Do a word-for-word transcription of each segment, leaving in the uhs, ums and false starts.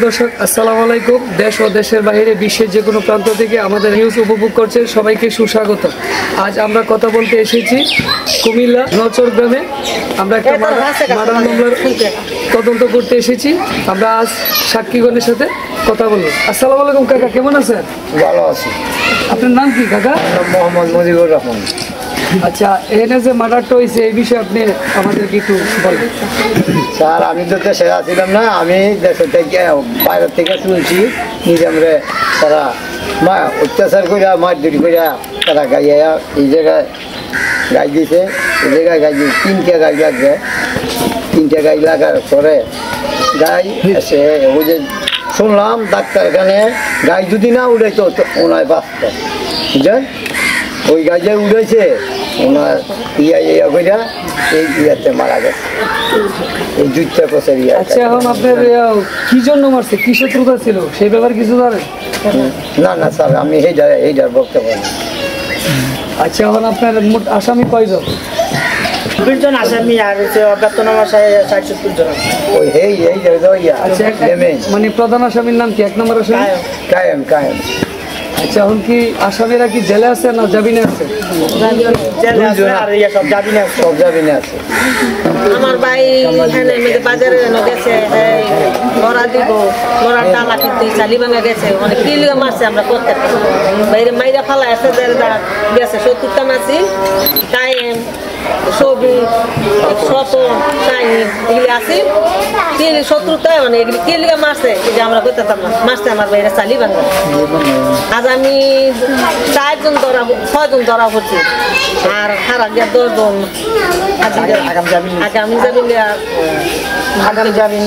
প্রিয় দর্শক আসসালামু আলাইকুম। দেশ ও দেশের বাইরে বিশ্বের যে কোনো প্রান্ত থেকে আমাদের নিউজ উপভোগ করছেন সবাইকে সুস্বাগত। আজ আমরা কথা বলতে এসেছি কুমিল্লা নচর গ্রামে। আমরা একটা মারান মামলার তদন্ত করতে এসেছি। আমরা আজ সাক্ষীগণের সাথে কথা বলবো। আসসালামু আলাইকুম কাকা, কেমন আছেন? ভালো আছি। আপনার নাম কি কাকা? মোহাম্মদ মুজিবুর রহমান। আচ্ছা, এখানে যে মার্ডারটা হয়েছে এই বিষয়ে আপনি আমাদেরকে একটু বলবেন। স্যার, আমি তো দেশে আসছিলাম না, আমি দেশে থেকে বাইরের থেকে শুনছি নিজে আমরা তারা মা অত্যাচার করে মারধরি করে তারা গাইয়া এই জায়গায় গাই দিয়েছে। এই জায়গায় গাই দিয়ে তিনটে গাই লাগবে, তিনটে গাই লাগার পরে গাই এসে ওই যে শুনলাম ডাক্তারখানে গাই যদি না উড়াইতো ওনায় বাঁচত, বুঝলেন? ওই গাছে উঠেছে ওনার ইয়া ইয়া কইরা এই ইয়াতে মারা গেছে, এই দুইটা কোষের ইয়া। আচ্ছা, এখন আপনার কি জন্য মারছে, কি শত্রুতা ছিল সেই ব্যাপারে কিছু জানেন? না না স্যার, আমি এই যারা এই যার বলতে পারি। আচ্ছা, এখন আপনার মোট আসামি কয়জন? বিশজন আসামি আর হচ্ছে অজ্ঞাতনামা ষাট সত্তর জন। ওই এই এই যারা আচ্ছা, মানে প্রধান আসামির নাম কি? এক নম্বর আসামি কায়েম। কায়েম। আচ্ছা, এখন কি আসামিরা কি জেলে আছে না জামিনে আছে? জেলে আছে আর এই সব জামিনে আছে। সব জামিনে আছে। আমার ভাই এখানে মধ্যে বাজারে গেছে, এই মোরা দিব মোরা টালা কিনতে চালিবাঙ্গা গেছে, মানে কিলো মারছে। আমরা করতে বাইরে মাইরা ফালা আছে জেলদার গেছে সত্তরটা মাছি, টাইম ছবি শত টাইম এগুলি আছে তিনি সত্তরটায়, মানে এগুলি কেলে মারছে যে আমরা করতাম না, মারছে আমার বাইরে চালিবাঙ্গা। আজ আমি চারজন ধরা ছয়জন ধরা হচ্ছে আর খারাপ গিয়ে দশজন। আগামী যাবিলে আগামী যাবি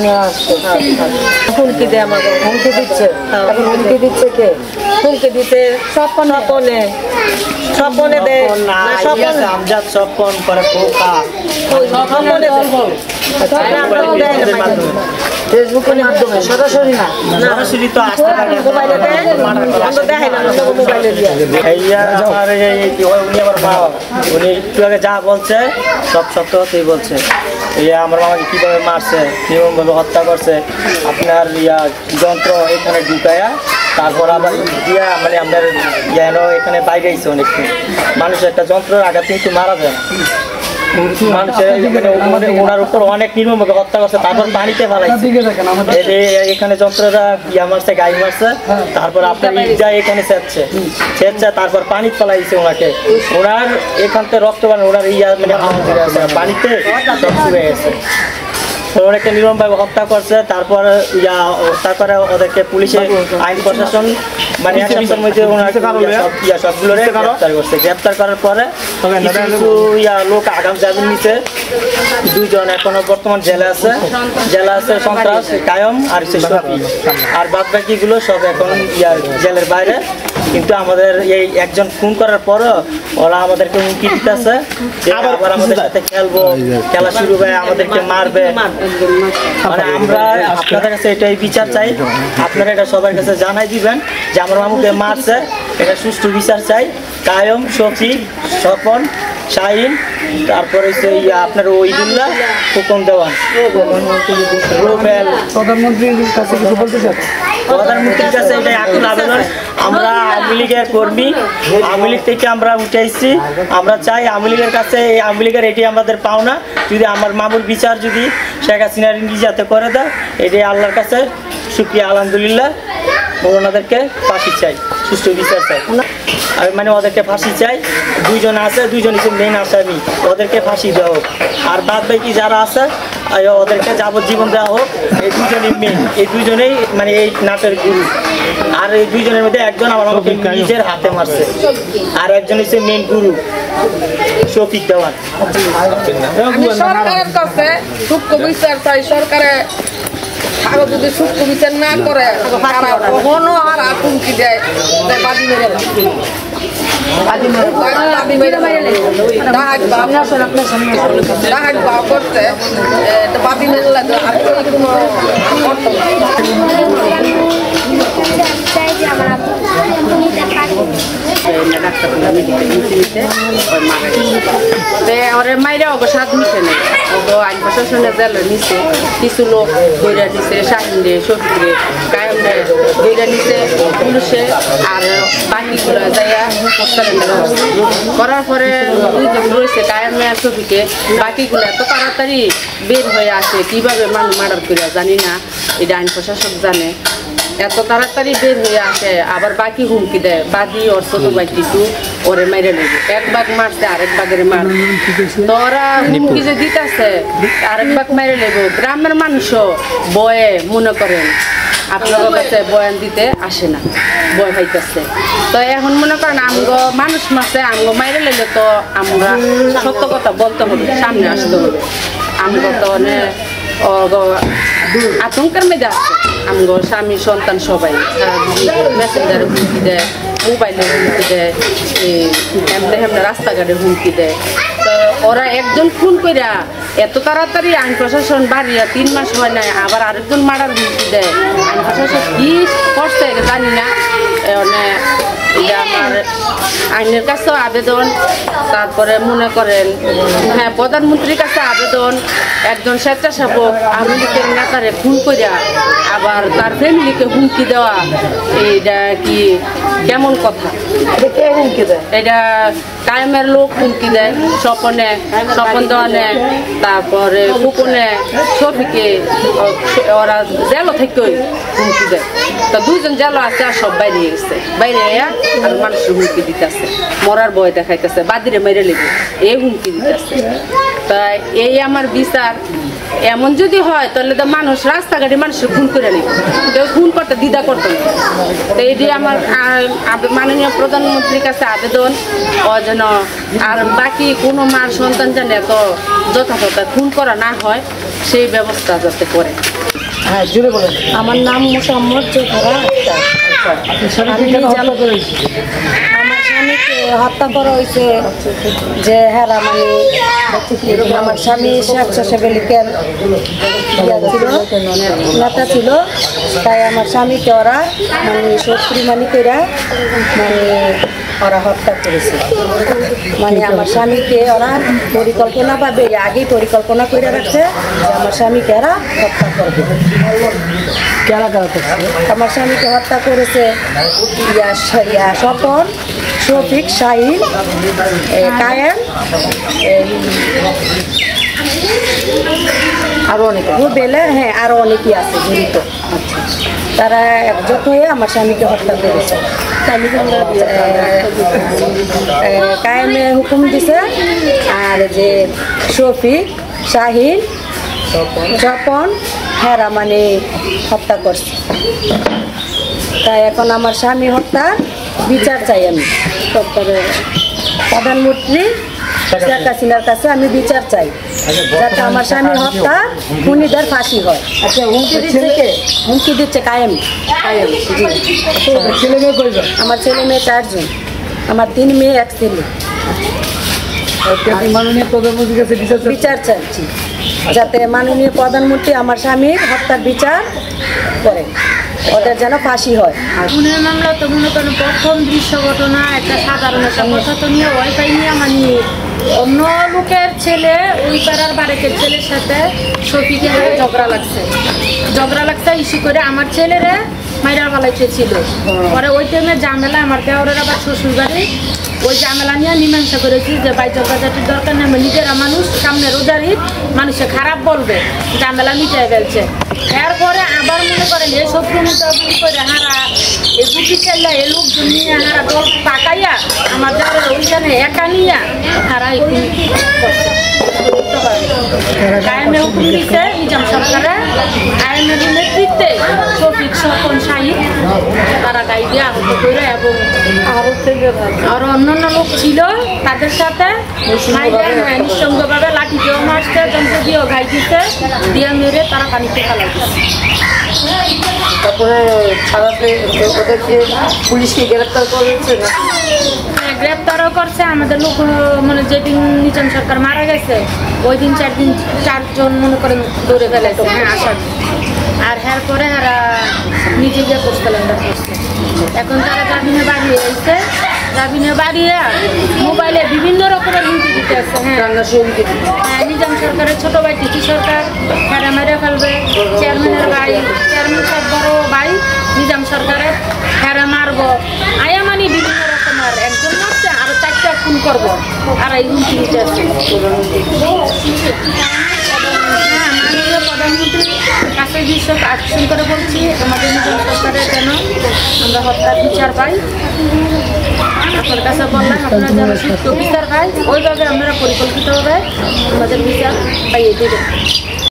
হুমকি দেয় আমাকে, হুমকি দিচ্ছে। হুমকি দিচ্ছে কে? হুমকি দিচ্ছে স্বপন। স্বপনে স্বপনে দেয় স্বপন আমজাদ স্বপন করে পোকা স্বপনে ফেসবুকের মাধ্যমে সরাসরি না সরাসরি তো আসতে পারে মোবাইলে দেয়। আমরা দেখাই না সব মোবাইলে দিয়ে এইয়া আমার এই কি হয় উনি আবার পাও উনি একটু আগে যা বলছে সব সত্য কথাই বলছে। ইয়া আমার মামাকে কীভাবে মারছে, কীভাবে হত্যা করছে, আপনার ইয়া যন্ত্র এখানে ঢুকায়া তারপর আবার ইয়া মানে আপনার যেন এখানে বাইরে আইছে অনেক মানুষ একটা যন্ত্রের আঘাতে কিন্তু মারা যায় না। ওনার উপর অনেক নির্মম হত্যা করছে, তারপর পানিতে ফেলাইছে। এখানে যন্ত্ররা ইয়া মারছে, গাই মারছে, তারপর আপনার ইজা এখানে ছেড়ছে ছেড়ছে তারপর পানিতে ফেলাইছে ওনাকে। ওনার এখান থেকে রক্তবান ওনার ইয়া মানে পানিতে সব চলে গেছে। ওনাকে নির্মমভাবে হত্যা করছে, তারপর ইয়া হত্যা করে ওদেরকে পুলিশে আইন প্রশাসন মানে একসাথের মধ্যে ইয়া সবগুলো গ্রেপ্তার করছে। গ্রেপ্তার করার পরে ইয়া লোক আগাম জামিন নিচ্ছে। দুইজন এখনো বর্তমান জেলে আছে, জেলে আছে সন্ত্রাস কায়ম আর আর বাদ বাকিগুলো সব এখন ইয়া জেলের বাইরে। কিন্তু আমাদের এই একজন খুন করার পরও ওরা আমাদেরকে হুমকি দিতেছে যে আবার আমাদের সাথে খেলবো, খেলা শুরু হয় আমাদেরকে মারবে। মানে আমরা আপনাদের কাছে এটাই বিচার চাই, আপনারা এটা সবার কাছে জানাই দিবেন যে আমার মামুকে মারছে, এটা সুষ্ঠু বিচার চাই। কায়ম, শফি, স্বপন, শাহিন, তারপরে আপনার ওইদুল্লাহ, খোকন দেওয়ান, রুবেল। প্রধানমন্ত্রীর কাছে কিছু বলতে চাই? প্রধানমন্ত্রীর কাছে এটাই আকুল আবেদন, আমরা আওয়ামী লীগের কর্মী, আওয়ামী লীগ থেকে আমরা উঠে এসেছি। আমরা চাই আওয়ামী লীগের কাছে, এই আওয়ামী লীগের এটি আমাদের পাওনা। যদি আমার মামুর বিচার যদি শেখ হাসিনার ইংরেজিতে করে দেয়, এটাই আল্লাহর কাছে শুকরিয়া। আলহামদুলিল্লাহ, ওনাদেরকে ফাঁসি চাই, সুষ্ঠু বিচার চাই। আমি মানে ওদেরকে ফাঁসি চাই। দুইজন আছে, দুইজন হচ্ছে মেন আসামি, ওদেরকে ফাঁসি দেওয়া হোক। আর বাদ বাকি যারা আছে ওদেরকে যাবজ্জীবন দেওয়া হোক। এই দুজনেই মেন, এই দুজনেই মানে এই নাটের গুরু। আর এই দুইজনের মধ্যে একজন আমার আমাকে নিজের হাতে মারছে, আর একজন হচ্ছে মেন গুরু শফিক দেওয়ান। সরকারের কাছে সূক্ষ্ম বিচার চাই। সরকারে আরো যদি সূক্ষ্ম বিচার না করে কখনো আর আতঙ্কি দেয় বাদি মেরে করতে বাদি মেরে লাগে। আমি এত তাড়াতাড়ি বের হয়ে আসে আবার বাকি হুমকি দেয় বাকি ওর ছোট ভাই কিছু ওরে মেরে নেবে এক ভাগ মারছে আরেক ভাগের মার তোরা হুমকি যে দিতেছে আরেক ভাগ মেরে নেবে গ্রামের মানুষও বয়ে মনে করেন আপনার কাছে বয়ান দিতে আসে না বয় পাইতেছে তো এখন মনে করেন আমগো মানুষ মাসে আমগো মেরে নিলে তো আমরা সত্য কথা বলতে হবে সামনে আসতে হবে আমগো তো অনেক আতঙ্কের মেয়েদে আসছে আমার স্বামী সন্তান সবাই মেসেঞ্জারে হুমকি দেয় মোবাইলে হুমকি দেয় এমনি হেমনে রাস্তাঘাটে হুমকি দেয় তো ওরা একজন খুন কইরা এত তাড়াতাড়ি আইন প্রশাসন বাড়িয়া তিন মাস হয় নাই আবার আরেকজন মারার হুমকি দেয় আইন প্রশাসন কি করছে জানি না মানে এটা আমার আইনের কাছেও আবেদন তারপরে মনে করেন হ্যাঁ প্রধানমন্ত্রীর কাছে আবেদন একজন স্বেচ্ছাসেবক আওয়ামী লীগের নেতারে খুন করিয়া আবার তার ফ্যামিলিকে হুমকি দেওয়া এইটা কি কেমন কথা কে হুমকি দেয় এটা কায়েমের লোক হুমকি দেয় স্বপনে স্বপন দেওয়ানে তারপরে গোপনে ছবিকে ওরা জেলও থেকে হুমকি দেয় তা দুইজন জেলও আছে আর সব বাইরে গেছে বাইরে আর মানুষের হুমকি দিতেছে মরার বয় দেখাইতেছে বাদিরে মেরে লেগে এই হুমকি দিতেছে তাই এই আমার বিচার এমন যদি হয় তাহলে তো মানুষ রাস্তাঘাটে মানুষের খুন করে নিত কেউ খুন করতে দ্বিধা করতো না তো এটি আমার মাননীয় প্রধানমন্ত্রীর কাছে আবেদন ও যেন আর বাকি কোনো মার সন্তান যেন এত যথাযথ খুন করা না হয় সেই ব্যবস্থা যাতে করে। হ্যাঁ জুড়ে বলেন। আমার নাম মোসাম্মদ জোহরা আক্তার। আমার স্বামীকে হত্যা করা হয়েছে যে হ্যাঁ মানে আমার স্বামী স্বেচ্ছাসেবী লীগের নেতা ছিল তাই আমার স্বামীকে ওরা মানে শত্রু মানিকেরা মানে ওরা হত্যা করেছে মানে আমার স্বামীকে ওরা পরিকল্পনা পাবে আগেই পরিকল্পনা করে রাখছে যে আমার স্বামীকে ওরা হত্যা করবে কেন আমার স্বামীকে হত্যা করেছে ইয়া স্বপন শফিক শাহিন কায়েম আরও অনেকে বেলে হ্যাঁ আরও অনেকেই আছে জড়িত তারা একজোট হয়ে আমার স্বামীকে হত্যা করেছে কায়েমে হুকুম দিছে আর যে শফিক শাহিন স্বপন হেরা মানে হত্যা করছে তাই এখন আমার স্বামী হত্যা বিচার চাই আমি তারপরে প্রধানমন্ত্রী শেখ হাসিনার কাছে আমি বিচার চাই যাতে আমার স্বামী হত্যা খুনিদের ফাঁসি হয়। আচ্ছা হুমকি দিচ্ছে হুমকি দিচ্ছে কায়েম কায়েম ছেলে মেয়ে কয়জন? আমার ছেলে মেয়ে চারজন, আমার তিন মেয়ে এক ছেলে। মাননীয় প্রধানমন্ত্রীর কাছে বিচার চাইছি যাতে মাননীয় প্রধানমন্ত্রী আমার স্বামীর হত্যার বিচার করেন, ওদের যেন ফাঁসি হয়। খুনের মামলা তো মনে করেন প্রথম দৃশ্য ঘটনা, একটা সাধারণ নিয়ে ওয়াইফাই নিয়ে মানে অন্য লোকের ছেলে ওই পাড়ার বারেকের ছেলের সাথে শফিকের ঝগড়া লাগছে ঝগড়া লাগছে ইস্যু করে আমার ছেলেরা মায়ের বালাইতে ছিল। পরে ওই টাইমে ঝামেলা আমার দেওয়ারের আবার শ্বশুর বাড়ি, ওই ঝামেলা নিয়ে মীমাংসা করেছি যে ভাই ঝগড়াঝাটির দরকার নেই, নিজেরা মানুষ সামনে রোজারি মানুষে খারাপ বলবে, ঝামেলা মিটিয়ে ফেলছে। এরপরে আবার মনে করেন এই শত্রু মুখাগুলি করে হারা এই বুটি খেললে এই লোক নিয়ে হারা দল পাকাইয়া আমার দেওয়ারের ওইখানে একা নিয়ে হারা এগুলি কায়েমে হুকুম দিচ্ছে নিজাম সরকারে আইনের নেতৃত্বে শফিক স্বপন শাহী তারা গাই দিয়ে আহত করে এবং আরো আরো অন্যান্য লোক ছিল তাদের সাথে নিঃসঙ্গভাবে লাঠি দিয়েও মারছে, যন্ত্র দিয়েও গাই দিচ্ছে, দিয়ে মেরে তারা পানিতে ফেলা তারপরে ছাড়াতে ওদেরকে পুলিশকে গ্রেপ্তার করেছে। গ্রেপ্তারও করছে আমাদের লোক, মানে যেদিন নিজাম সরকার মারা গেছে ওই দিন চার দিন চারজন মনে করেন দৌড়ে ফেলাইছে। হ্যাঁ আসার আর হ্যাঁ পরে এরা নিজে গিয়ে পোস্ট করছে। এখন তারা গ্রামীণে বাড়ি হয়েছে, গ্রামীণে বাড়িয়ে মোবাইলে বিভিন্ন রকমের হুমকি দিতে আসছে। হ্যাঁ, নিজাম সরকারের ছোট ভাই টিকি সরকার মেরা মেরে ফেলবে, চেয়ারম্যানের ভাই চেয়ারম্যান সব বড় ভাই নিজাম সরকারের হেরা মারব, আয়া মানি বিভিন্ন রকমের একজন মারছে আরো চারটা খুন করবো, আর এই হুমকি দিতে আসছে। প্রধানমন্ত্রীর কাছে বিষয় আকর্ষণ করে বলছি, আমাদের নিজাম সরকারের যেন আমরা হত্যার বিচার পাই। আপনার কাছে বললাম আপনারা যেন সুস্থ বিচার পাই, ওইভাবে আমরা পরিকল্পিতভাবে আমাদের বিচার পাইয়ে দেবেন।